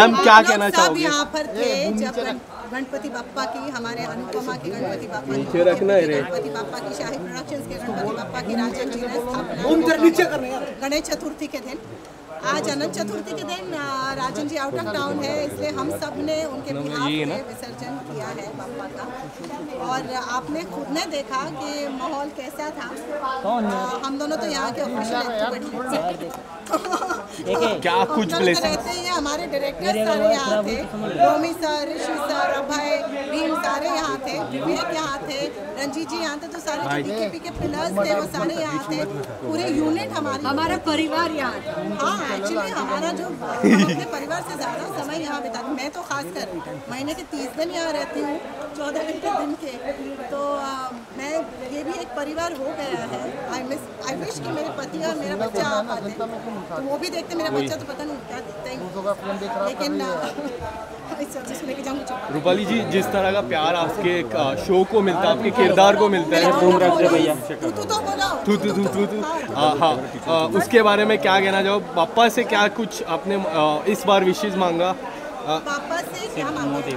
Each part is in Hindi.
मैम क्या कहना चाहोगे? यहाँ पर थे जब गणपति बाप्पा की, हमारे अनुपमा के गणपति बाप्पा की, गणपति बाप्पा की शाहिद प्रोडक्शंस के गणपति बाप्पा की राजा जी ने स्थापना गणेश चतुर्थी के दिन। आज अनंत चतुर्थी के दिन Rajan ji out of town है, इसलिए हम सब ने उनके विसर्जन किया है बाबा का। और आपने खुद ने देखा कि माहौल कैसा था। हम दोनों तो यहाँ के ऑफिशियल रहते हैं, हमारे डायरेक्टर सारे यहाँ थे, रोमी सर, ऋषि सर, अभय, भीम सारे यहाँ थे, विवेक यहाँ थे, रंजीत जी यहाँ थे, तो सारे के पिलर्स थे वो सारे यहाँ थे, पूरे यूनिट हमारे, हमारा परिवार यहाँ था। हाँ, एक्चुअली हमारा जो अपने परिवार से ज़्यादा समय यहाँ बिताती, मैं तो खासकर महीने के 30 दिन यहाँ रहती हूँ, 14 घंटे दिन के, तो मैं ये भी एक परिवार हो गया है। आई विश कि मेरे पति और मेरा बच्चा आ पाते, तो वो भी देखते, मेरा बच्चा तो पता नहीं क्या देखता ही है, लेकिन रूपाली जी जिस तरह का प्यार आपके शो को मिलता है, आपके किरदार को मिलता है, भैया हाँ, उसके बारे में क्या कहना चाहो? पापा से क्या कुछ आपने इस बार विशेष मांगा? पापा से क्या मांगे,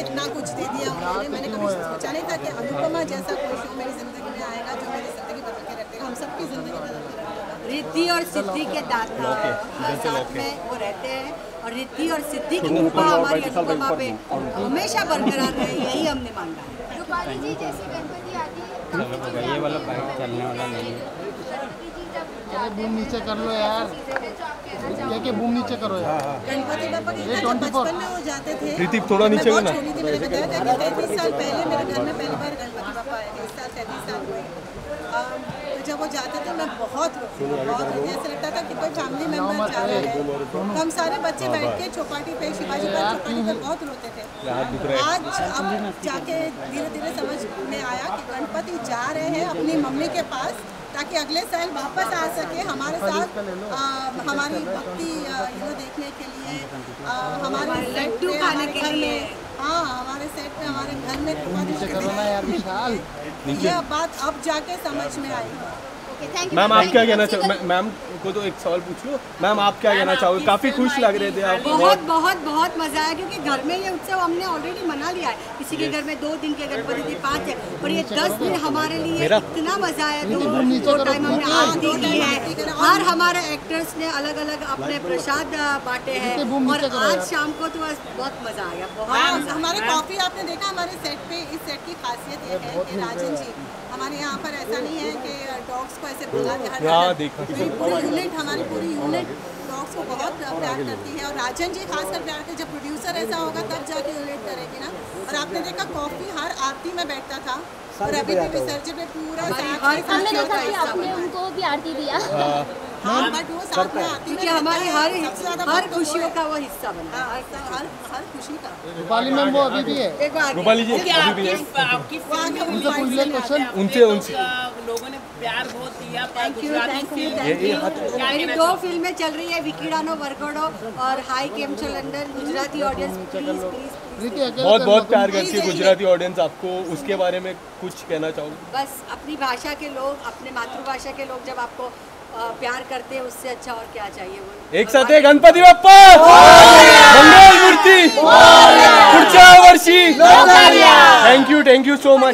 इतना कुछ दे दिया उन्होंने। मैंने कभी सोचा नहीं था कि अनुपमा जैसा कोई शो मेरी जिंदगी में आएगा जो मेरी जिंदगी बदल के रखेगा, हम सबकी जिंदगी बदल के रखेगा। रिद्धि और सिद्धि के दाता साथ में वो रहते हैं और रिद्धि और सिद्धि की कृपा हमारी अनुपमा पे हमेशा बरकरार रहे, यही हमने मांगा है। रूपाली जी जैसे गणपति आदि ये वाला बाइक चलने वाला नहीं है, बूम नीचे कर लो यार, ये बूम नीचे करो यार। गणपति बाबा बचपन में वो जाते थे, ऋतिक थोड़ा नीचे कर ना। मैंने बताया था कि 33 साल पहले मेरे घर में पहली बार गणपति बाबा आए थे, 33 साल हुए। जब वो जाते थे मैं बहुत रोती, ऐसा लगता था कि कोई फैमिली मेम्बर जा रहा है। तो हम सारे बच्चे बैठ के चौपाटी पे, शिवाजी पर चौपाटी पर बहुत रोते थे। आज अब जाके धीरे धीरे समझ में आया कि गणपति जा रहे हैं अपनी मम्मी के पास, ताकि अगले साल वापस आ सके हमारे साथ, हमारी भक्ति देखने के लिए, हमारे लड्डू खाने के लिए, हाँ हमारे सेट में, हमारे घर में ये बात अब जाके समझ में आई। मैम आप क्या कहना चाहोगे? मैम को तो एक सवाल पूछ लो। मैम आप क्या कहना चाहोगे? काफी खुश लग रहे थे आप। बहुत मजा आया, क्योंकि घर में ये उत्सव हमने ऑलरेडी मना लिया है। किसी के घर में 2 दिन के गणपति जी 5 है और ये 10 दिन हमारे लिए इतना मजा आया। 2 टाइम हमने आरती की है और हमारे एक्टर्स ने अलग अलग अपने प्रसाद बांटे हैं और आज शाम को तो बहुत मजा आया। बहुत हमारे कॉफी आपने देखा हमारे सेट पे, इस सेट की खासियत ये है कि राजन जी हमारे यहाँ पर ऐसा नहीं है कि डॉग्स को ऐसे बुला के हमारी पूरी यूनिट डॉग्स को बहुत प्यार करती है और राजन जी खासकर प्यार करते। जब प्रोड्यूसर ऐसा होगा तब जाके यूनिट करेगी ना। और आपने देखा कॉफी हर आरती में बैठता था और अभी भी सर जी पे पूरा उनको भी आरती दिया। हाँ बट वो साथ में आती है, हमारी हर खुशियों का वो हिस्सा बना, हर खुशी का। रूपाली मैम वो अभी भी है, रूपाली जी अभी भी है। उनसे लोगों ने प्यार बहुत दिया। Thank you. 2 फिल्में चल रही है, विकिडानो वर्गोडो और high came to London. Gujarati audience please बहुत प्यार करती है गुजराती ऑडियंस आपको, उसके बारे में कुछ कहना चाहूँगी? बस अपनी भाषा के लोग, अपने मातृभाषा के लोग जब आपको प्यार करते हैं उससे अच्छा और क्या चाहिए। वो एक साथ है गणपति बप्पा मंगल मूर्ति। Thank you so much.